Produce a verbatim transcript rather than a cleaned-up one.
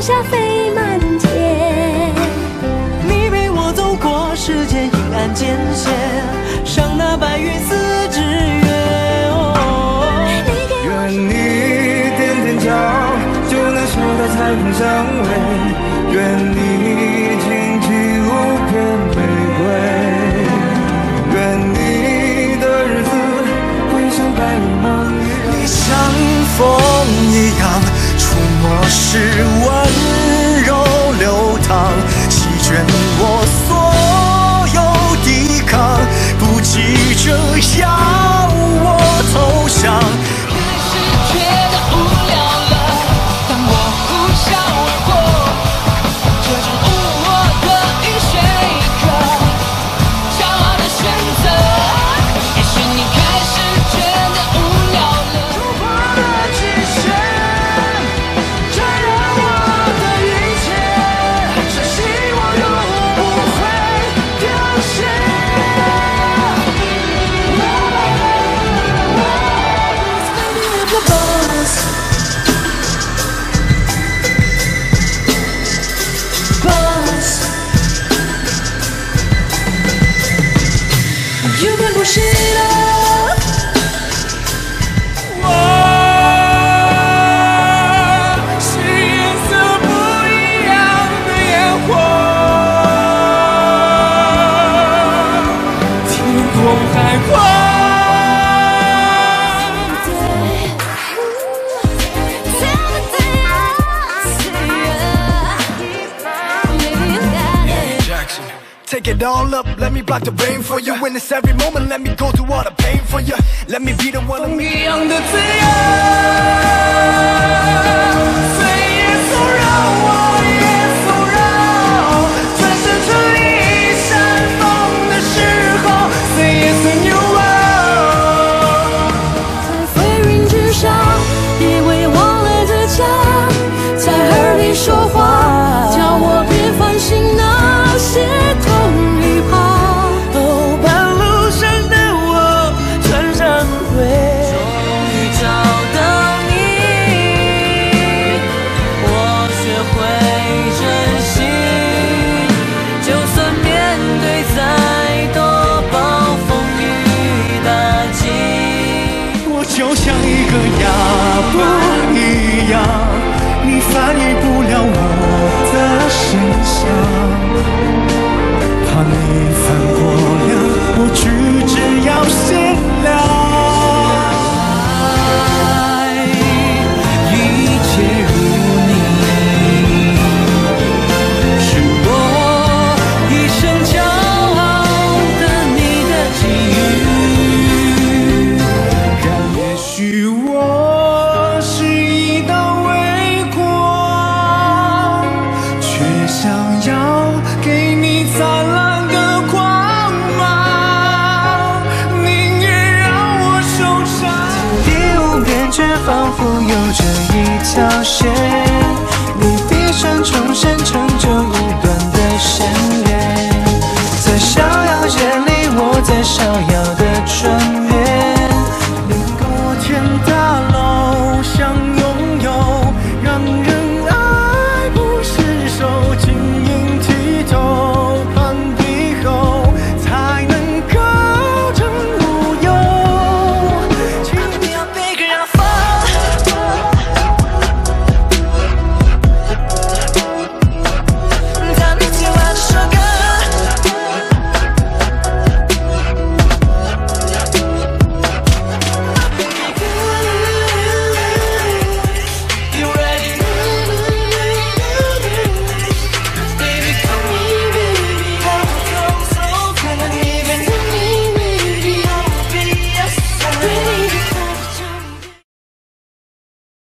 朝霞飞满天。你陪我走过世间阴暗艰险，赏那白云似纸鸢。愿你踮踮脚，就能嗅到彩虹香味。愿你荆棘无边玫瑰。愿你的日子会像白日梦一样，你像风一样。 我是温柔流淌，席卷我所有抵抗，不急着要我投降。也许觉得无聊了，当我呼啸而过，这种无我可以选一个骄傲的选择。也许你开始觉得无聊了，突破了极限。 It all up, let me block the rain for you. Witness every moment, let me go through all the pain for you. Let me be the one who一样的自由，随意骚扰我也骚扰。转身处理山峰的时候 ，say yes when you are。在飞云之上，别为我来自家，在耳边说话，叫我别烦心那些。 你翻译不了我的声响，怕你翻过了，我举止要限量。爱一切如你，是我一生骄傲的你的给予。但也许我。 凋谢，你闭上重生成就一段的善变，在逍遥夜里，我在逍遥的转。